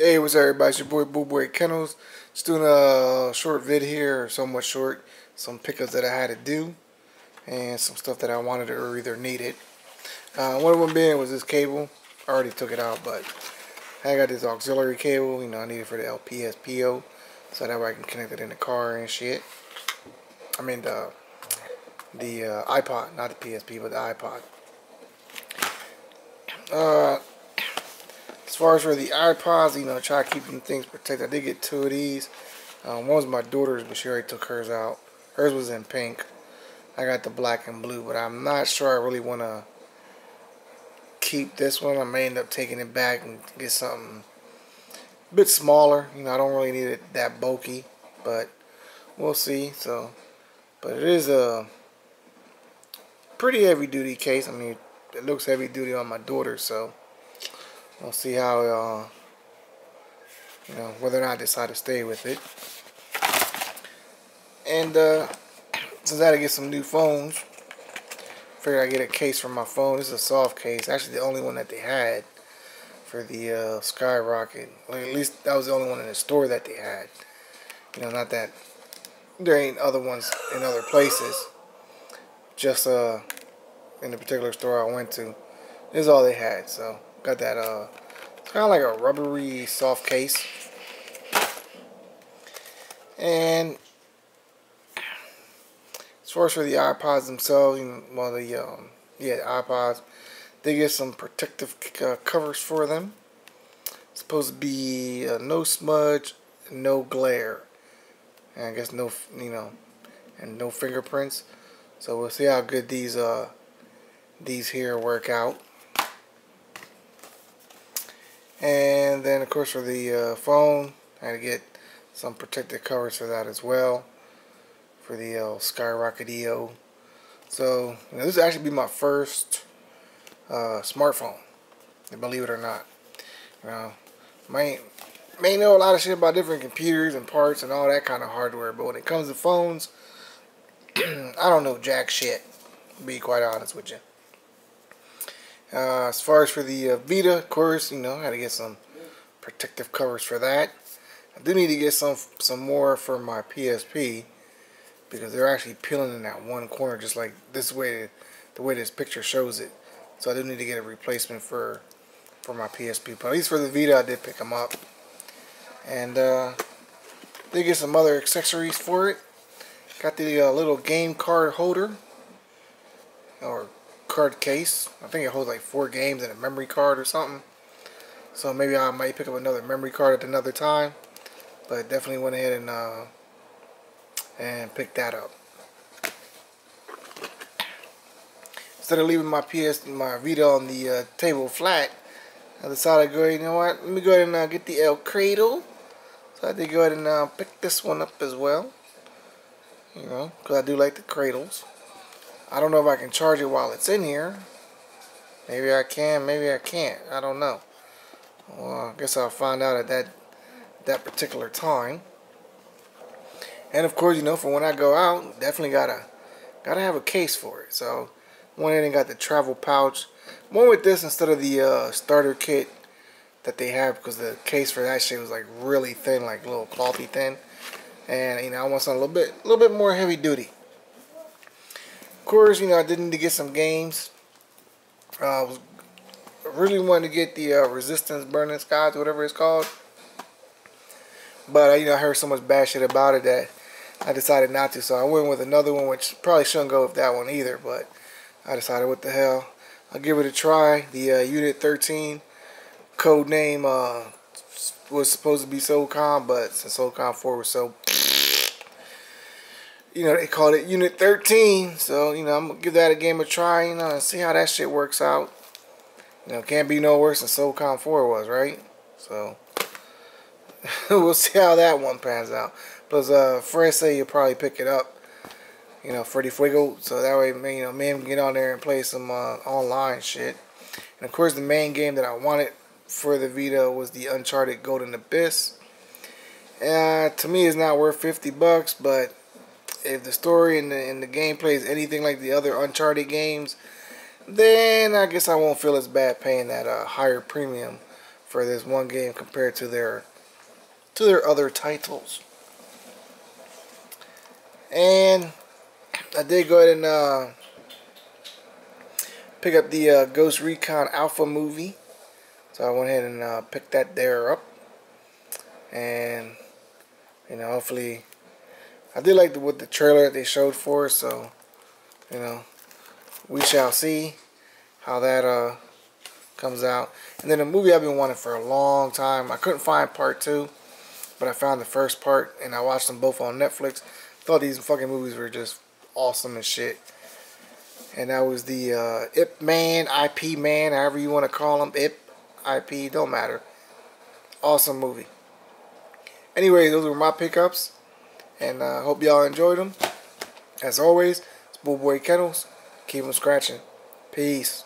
Hey, what's up everybody, it's your boy Bullboy Kennels. Just doing a short vid here, somewhat short. Some pickups that I had to do and some stuff that I wanted or either needed. One of them being was this cable. I already took it out, but I got this auxiliary cable, you know, I need it for the LPSPO, so that way I can connect it in the car and shit. I mean the iPod, not the PSP, but the iPod. As far as for the iPods, you know, try keeping things protected. I did get two of these. One was my daughter's, but she already took hers out. Hers was in pink. I got the black and blue, but I'm not sure I really want to keep this one. I may end up taking it back and get something a bit smaller. You know, I don't really need it that bulky, but we'll see. So, but it is a pretty heavy-duty case. I mean, it looks heavy-duty on my daughter, so we'll see how, you know, whether or not I decide to stay with it. And since I had to get some new phones, figured I'd get a case for my phone. This is a soft case. Actually, the only one that they had for the Skyrocket. Or at least that was the only one in the store that they had. You know, not that there ain't other ones in other places. Just in the particular store I went to, this is all they had, so got that it's kind of like a rubbery soft case. And as far as for the iPods themselves, you know, well, the the iPods, they get some protective covers for them. It's supposed to be no smudge, no glare, and I guess no, you know, and no fingerprints. So we'll see how good these here work out. And then, of course, for the phone, I had to get some protective covers for that as well, for the Skyrocket EO. So, you know, this will actually be my first smartphone, believe it or not. You know, may know a lot of shit about different computers and parts and all that kind of hardware, but when it comes to phones, I don't know jack shit, to be quite honest with you. As far as for the Vita, of course, you know, I had to get some protective covers for that. I do need to get some more for my PSP, because they're actually peeling in that one corner, just like this way, the way this picture shows it. So I do need to get a replacement for my PSP. But at least for the Vita, I did pick them up, and did get some other accessories for it. Got the little game card holder or card case. I think it holds like 4 games and a memory card or something, so maybe I might pick up another memory card at another time, but definitely went ahead and picked that up instead of leaving my Vita on the table flat. I decided to go ahead, you know what, let me go ahead and get the El Cradle. So I did go ahead and pick this one up as well, you know, because I do like the cradles. I don't know if I can charge it while it's in here. Maybe I can, maybe I can't. I don't know. Well, I guess I'll find out at that particular time. And of course, you know, for when I go out, definitely gotta have a case for it. So went in and got the travel pouch. Went with this instead of the starter kit that they have, because the case for that shit was like really thin, like a little clothy thin. And you know, I want something a little bit more heavy duty. Of course, you know, I did need to get some games. I was really wanted to get the Resistance Burning Skies, whatever it's called, but you know, I heard so much bad shit about it that I decided not to. So I went with another one, which probably shouldn't go with that one either, but I decided, what the hell, I'll give it a try. The Unit 13 code name was supposed to be SOCOM, but since SOCOM 4 was so, you know, they called it Unit 13, so, you know, I'm going to give that a game a try, you know, and see how that shit works out. You know, can't be no worse than SOCOM 4 was, right? So, we'll see how that one pans out. Plus, Fred say you'll probably pick it up, you know, Freddy Fuego, so that way, you know, me and him can get on there and play some online shit. And, of course, the main game that I wanted for the Vita was the Uncharted Golden Abyss. To me, it's not worth $50, but if the story and the gameplay is anything like the other Uncharted games, then I guess I won't feel as bad paying that higher premium for this one game compared to their other titles. And I did go ahead and pick up the Ghost Recon Alpha movie, so I went ahead and picked that there up. And you know, hopefully, I did like what the trailer they showed for it, so you know, we shall see how that comes out. And then a movie I've been wanting for a long time. I couldn't find part 2, but I found the first part, and I watched them both on Netflix. Thought these fucking movies were just awesome and shit. And that was the Ip Man, Ip Man, however you want to call him, Ip, don't matter. Awesome movie. Anyway, those were my pickups, and I hope y'all enjoyed them. As always, it's Bullboy Kennels. Keep them scratching. Peace.